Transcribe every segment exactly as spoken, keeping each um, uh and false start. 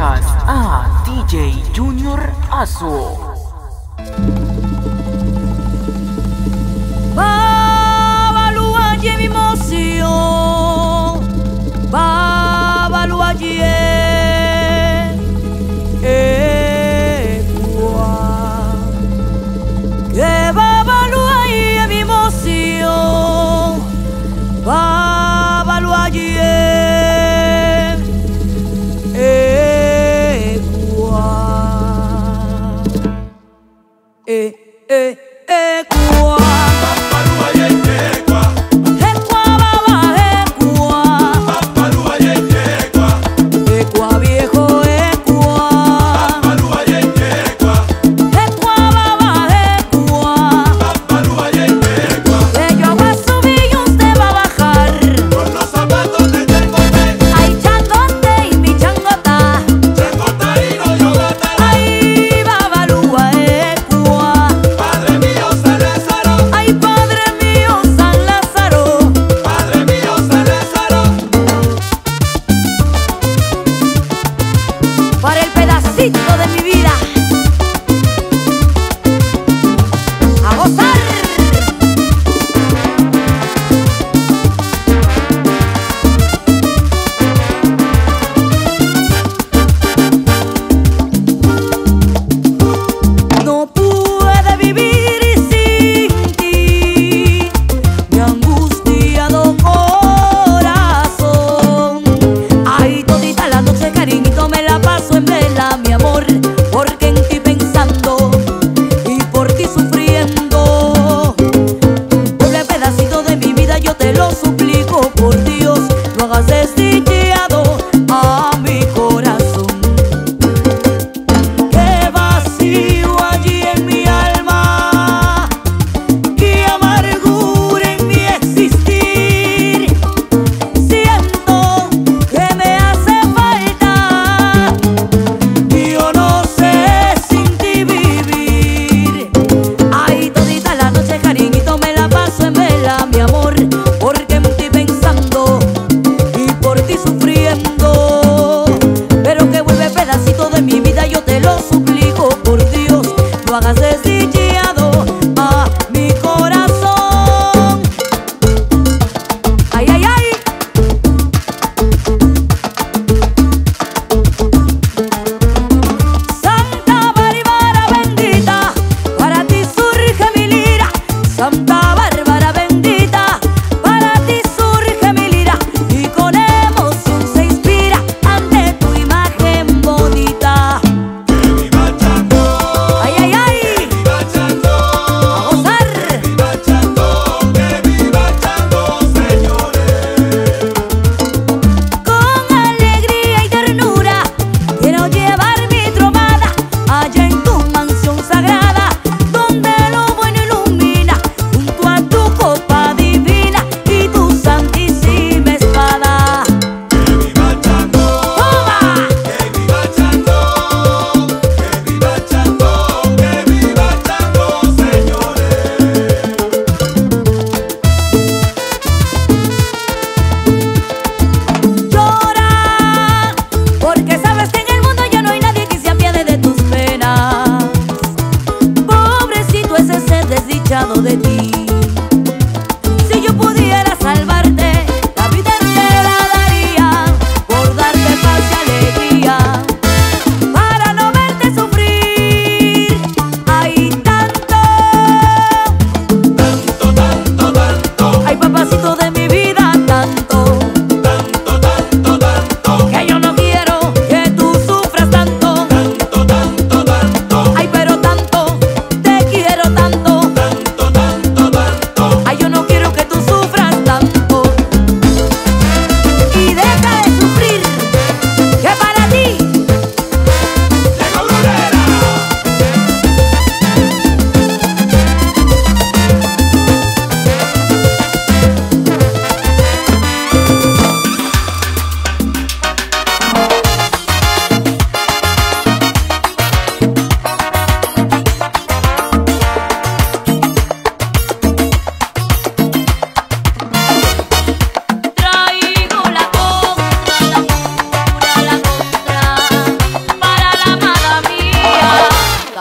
Escuchas a D J Junior Azul. Baba lua de mi emoción, baba lua de equa, que baba lua de mi emoción, baba lua de eh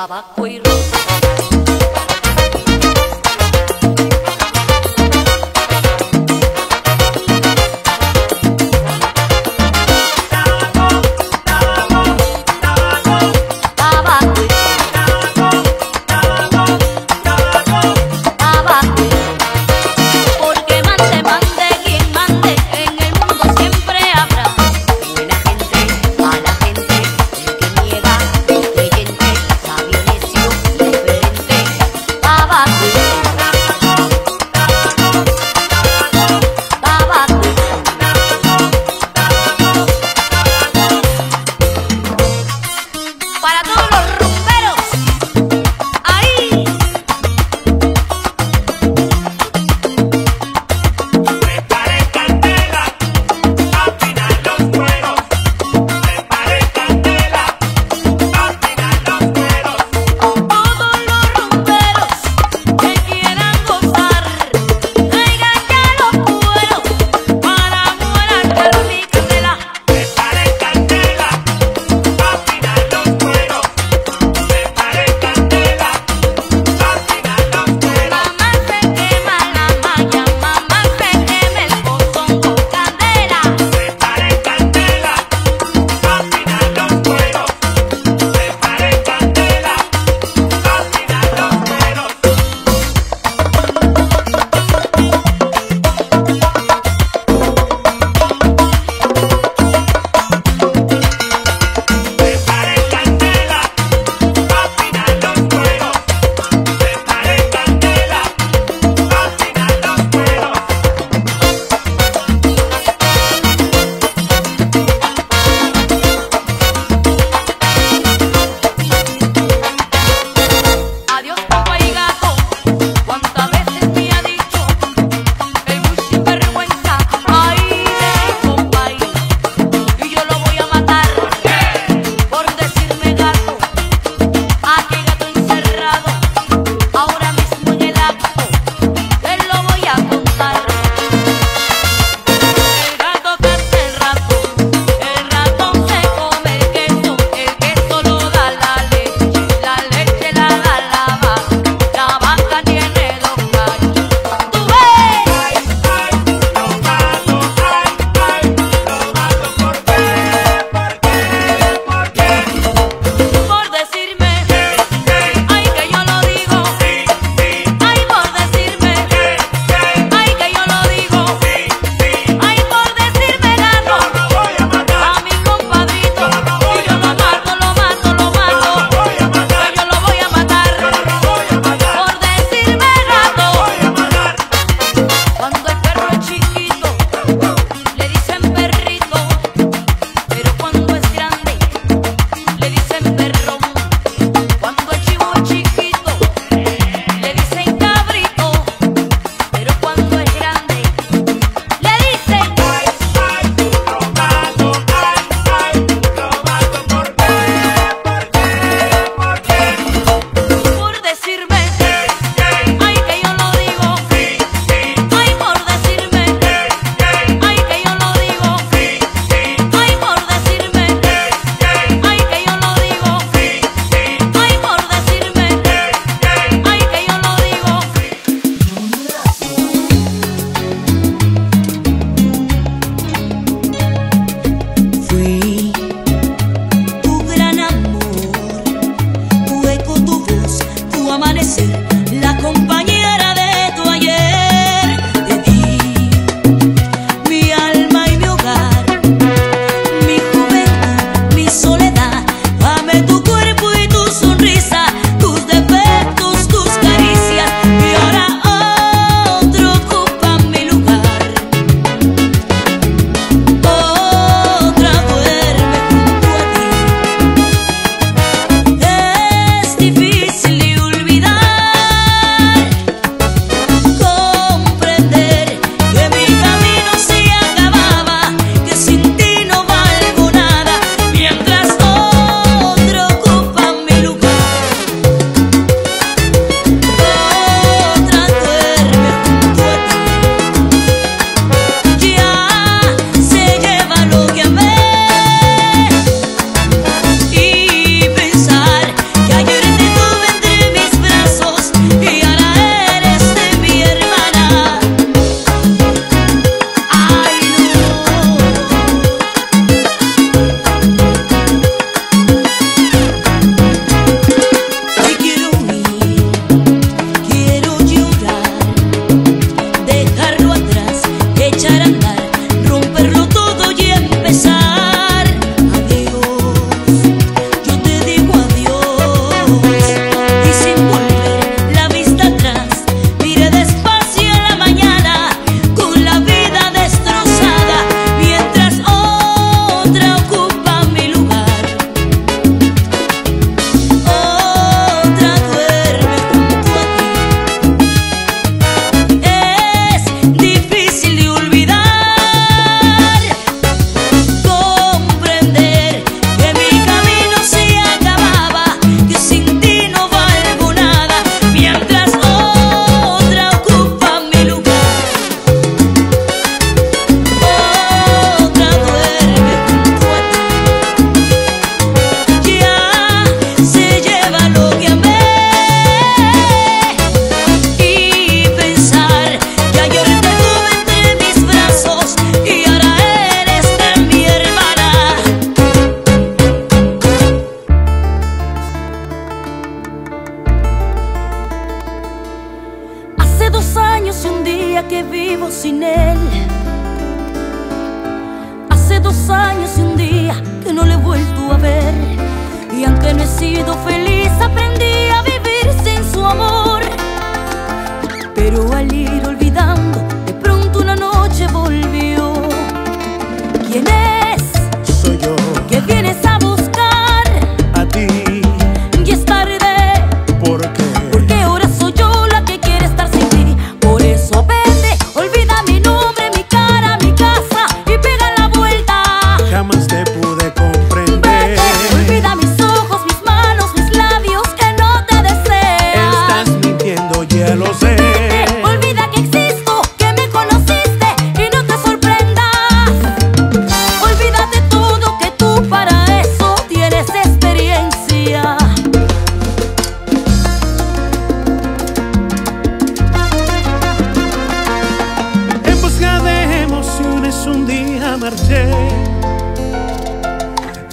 tabaco y ropa.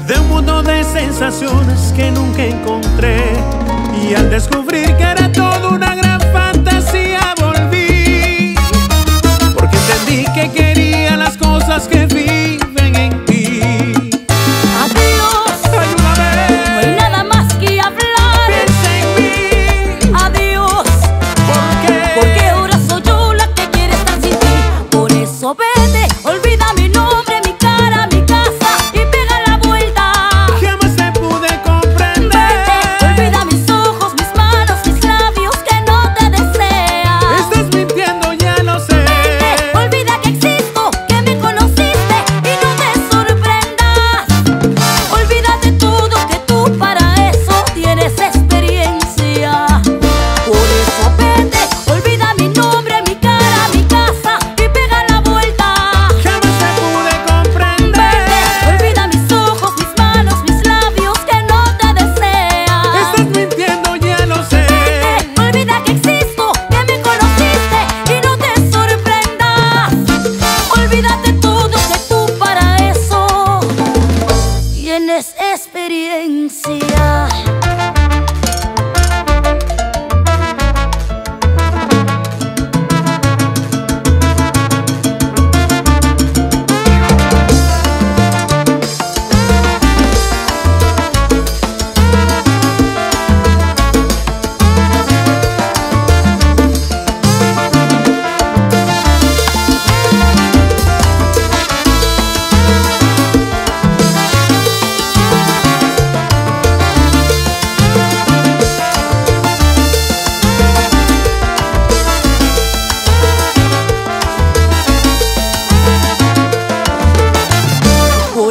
de un mundo de sensaciones que nunca encontré. Y al descubrir que era toda una gran fantasía volví, porque entendí que quería las cosas que viven en ti. Adiós, ayúdame, no hay nada más que hablar. Piensa en mí, adiós. ¿Por qué? Porque ahora soy yo la que quiere estar sin ti. Por eso vete, olvida mi nombre.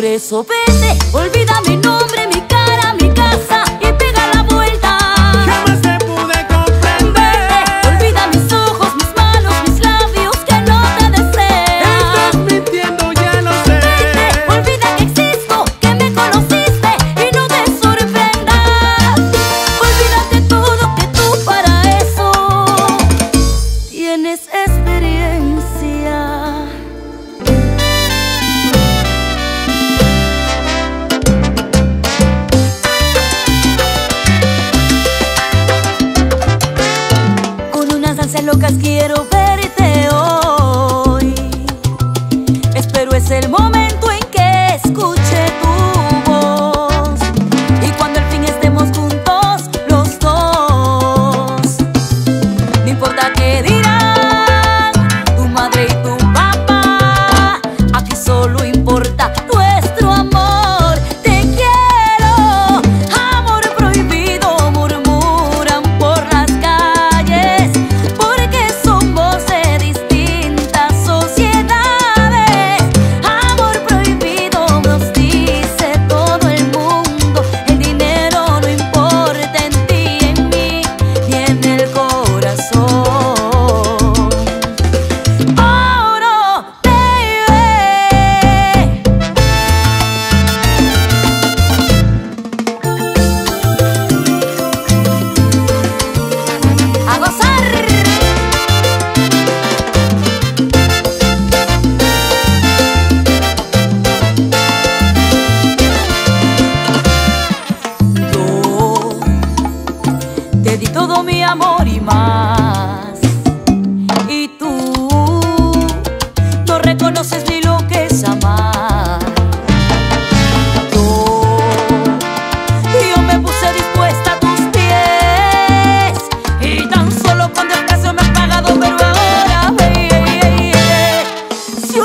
Vete, olvida mi nombre, mi cara, mi casa y pega la vuelta. Jamás te pude comprender. Vete, olvida mis ojos, mis manos, mis labios que no te desean. Estás mintiendo, ya lo sé. Vete, olvida que existo, que me conociste y no te sorprendas. Olvídate todo que tú para eso tienes experiencia. Locas, quiero verte hoy. Espero es el momento en que escuche tu voz, y cuando al fin estemos juntos los dos. No importa qué dirán tu madre y tu papá, aquí solo importa nuestro amor. Te quiero, amor prohibido, murmuran por las calles. Si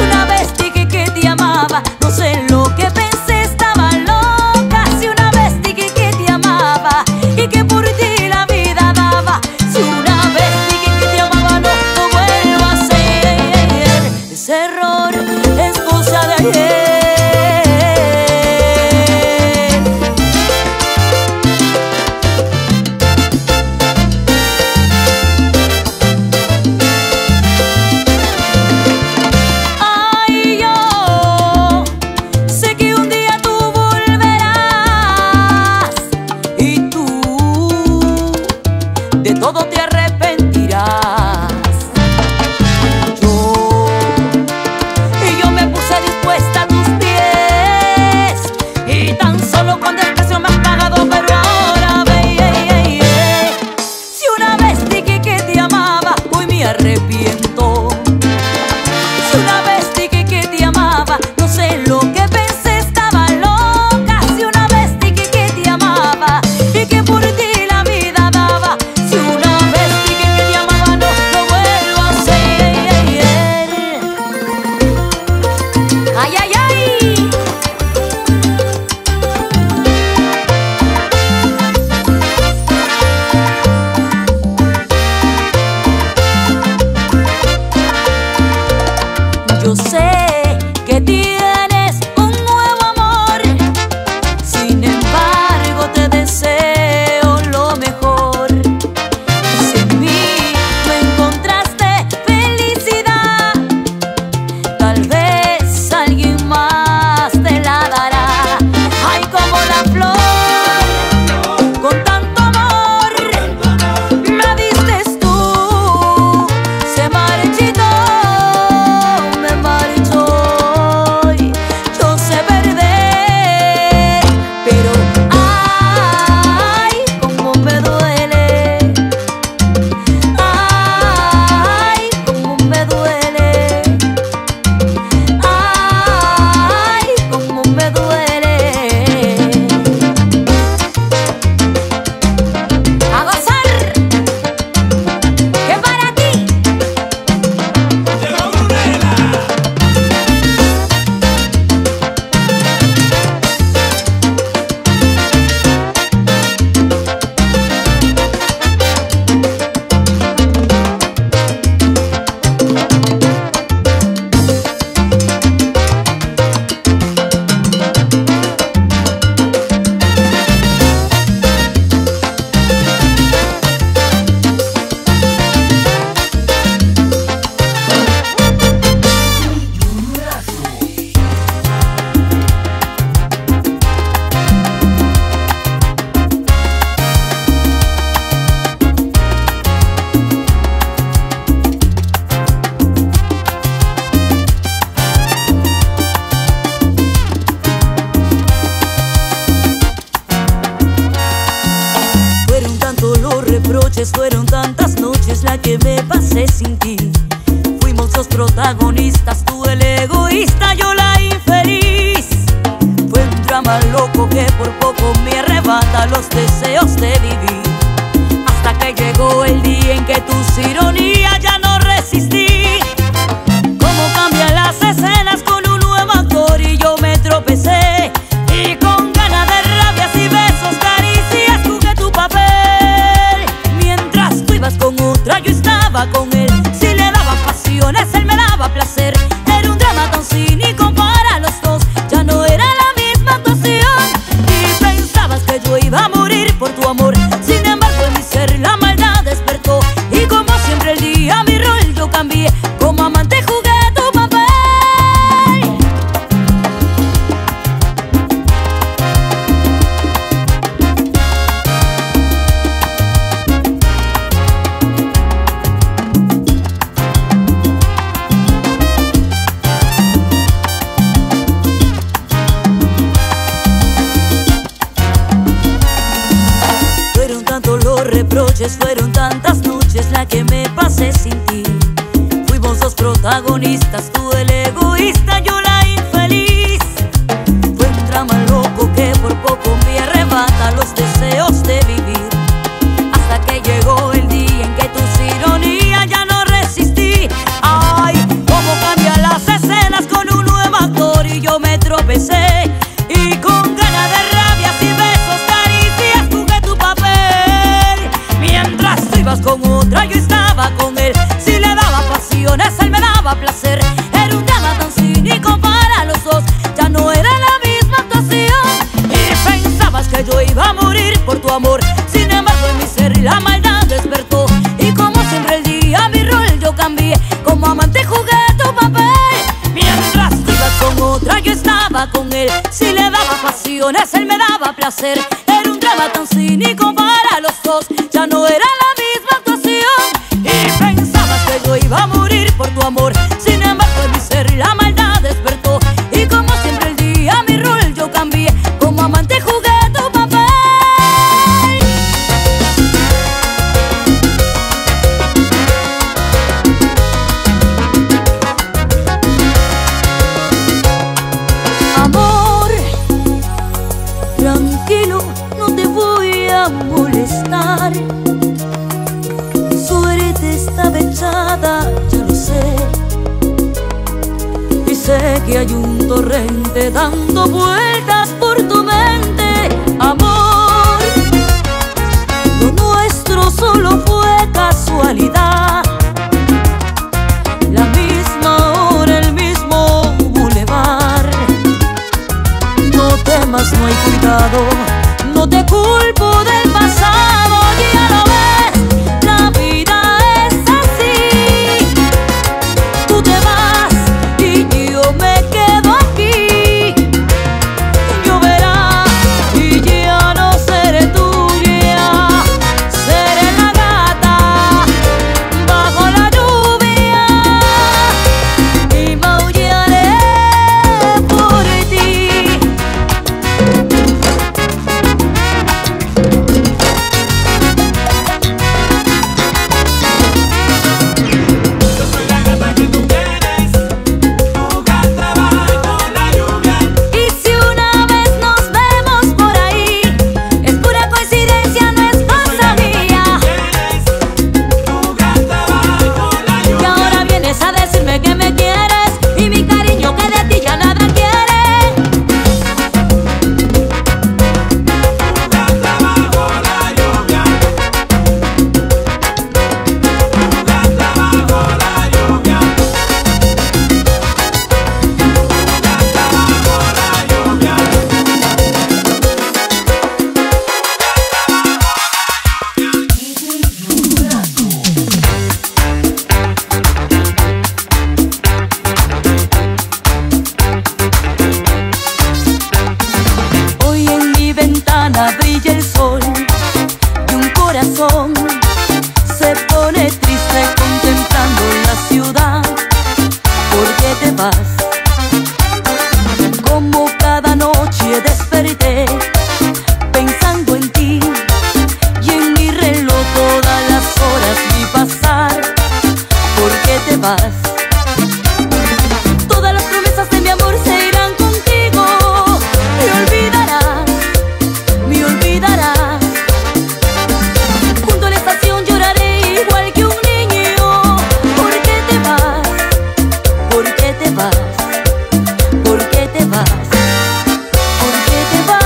una vez dije que te amaba, no sé lo que pensé, estaba loca. yo sé que tienes un nuevo amor. Sin embargo, te deseo lo mejor. Sin mí no encontraste felicidad. Tal vez alguien más te la dará. Ay, como la flor, con tanto amor me diste tú, se marchitó. Fueron tantas noches la que me pasé sin ti. Fuimos los protagonistas, tú el egoísta, yo la infeliz. Fue un drama loco que por poco me arrebata los deseos de vivir, hasta que llegó el día en que tus ironías ya no resistí. Cómo cambian las escenas con un nuevo actor y yo me tropecé. Y con ganas de rabia y besos, caricias, jugué tu papel. Con otra yo estaba con él. Si le daba pasiones, él me daba placer. Era un drama tan cínico para los dos. Ya no era la misma actuación. Y pensabas que yo iba a morir por tu amor. Sin embargo, en mi ser la maldad despertó. Y como siempre el día mi rol yo cambié. Como amante jugué tu papel. Fueron tantas noches la que me pasé sin ti. Fuimos los protagonistas, tú el egoísta, yo la infeliz. Fue un drama loco que por poco me arrebata los deseos de vivir, hasta que llegó el día en que tus ironías ya no resistí. Ay, cómo cambian las escenas con un nuevo actor y yo me tropecé. Y con ganas de rabia y besos, caricias, jugué tu papel. Mientras tú ibas con otra, yo estaba con él. Si le daba pasiones, él me daba placer. Era un drama tan cínico para los dos. Ya no era la misma actuación. Y pensabas que yo iba a morir por tu amor. Sin embargo, en mi ser la maldad despertó. Y como siempre el día mi rol yo cambié. Como amante jugué tu papel. Mientras tú ibas con otra, yo estaba con él. Si le daba pasiones, él me daba placer. Era un drama tan cínico para los dos. Ya no era la misma actuación. Y pensabas que yo iba a morir por tu amor. Sin embargo, en mi ser la maldad despertó. Y como siempre el día mi rol yo cambié. Como amante jugué tu papel. Amor, tranquilo, no te voy a molestar. Suerte está echada, ya lo sé. Y sé que hay un torrente dando vueltas por tu mente. Amor, lo nuestro solo fue casualidad. La misma hora, el mismo vas? ¿Por qué te vas? ¿Por qué te vas?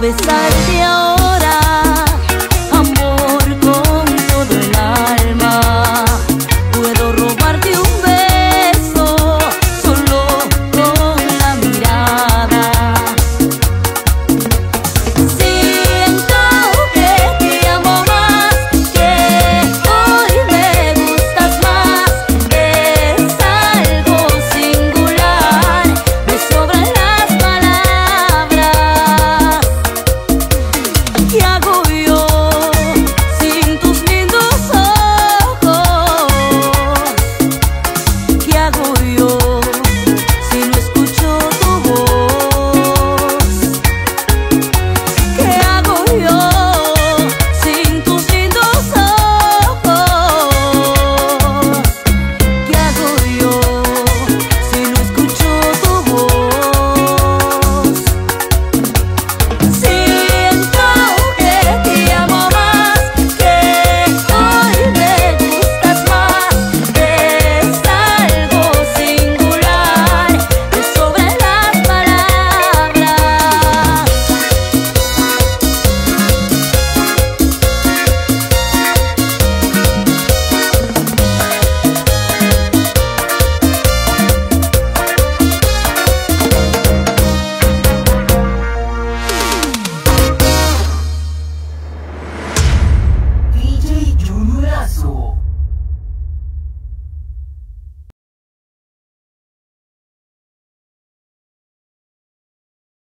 Besarte ahora, amor, con todo el alma. Puedo robarte un beso solo con la mirada. Siento que te amo más, que hoy me gustas más. Es algo singular, me sobran las palabras. ¿Qué hago?